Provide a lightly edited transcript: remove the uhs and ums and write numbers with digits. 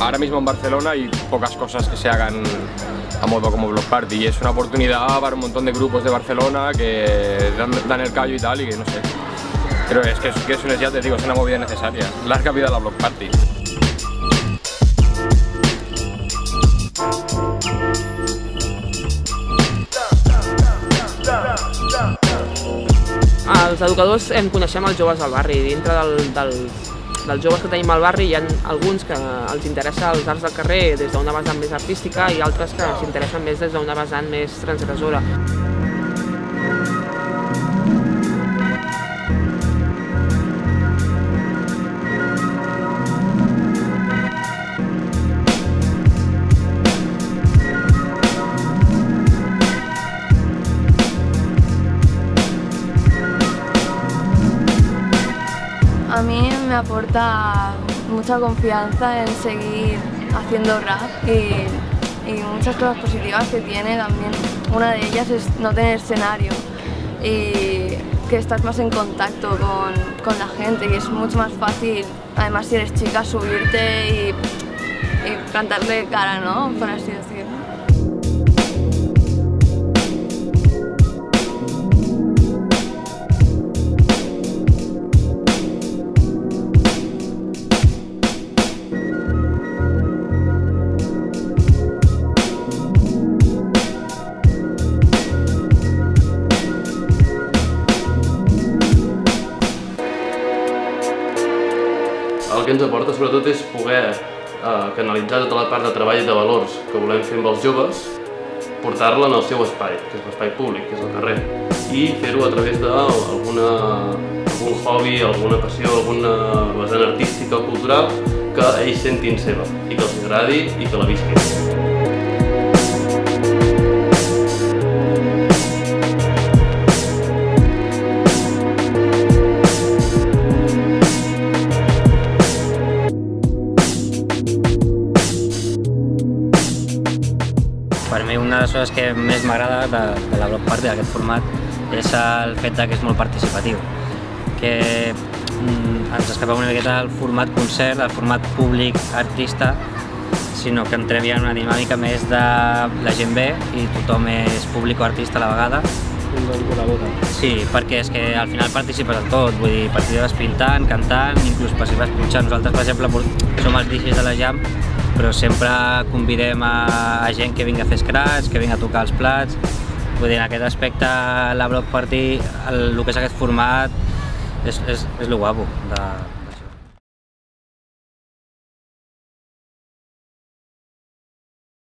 Ahora mismo en Barcelona hay pocas cosas que se hagan a modo como Block Party y es una oportunidad para un montón de grupos de Barcelona que dan el callo y tal, y que no sé, pero es que eso es, ya te digo, es una movida necesaria. Larga vida a la Block Party. Els educadors coneixem els joves al barri. Dintre dels joves que tenim al barri hi ha alguns que els interessa els arts del carrer des d'una vessant més artística i altres que s'interessen més des d'una vessant més transgressora. A mí me aporta mucha confianza en seguir haciendo rap y muchas cosas positivas que tiene también. Una de ellas es no tener escenario y que estás más en contacto con la gente, que es mucho más fácil, además si eres chica, subirte y plantarle cara, ¿no? Por así decirlo. El que ens aporta sobretot és poder canalitzar tota la part de treball i de valors que volem fer amb els joves, portar-la en el seu espai, que és l'espai públic, que és el carrer, i fer-ho a través d'algun hobby, alguna passió, alguna vessant artística o cultural que ells sentin seva i que els agradi i que la visquin. Per mi una de les coses que més m'agrada de la Block Party, d'aquest format, és el fet que és molt participatiu, que ens escapem una miqueta del format concert, del format públic-artista, sinó que entrem en una dinàmica més de la gent ve i tothom és públic o artista a la vegada. Sí, perquè és que al final participes en tot, vull dir, participes pintant, cantant, inclús participes punxant. Nosaltres, per exemple, som els DJs de la Jam, però sempre convidem a gent que vingui a fer scratch, que vingui a tocar els plats. Vull dir, en aquest aspecte, la Block Party, el que és aquest format, és lo guapo.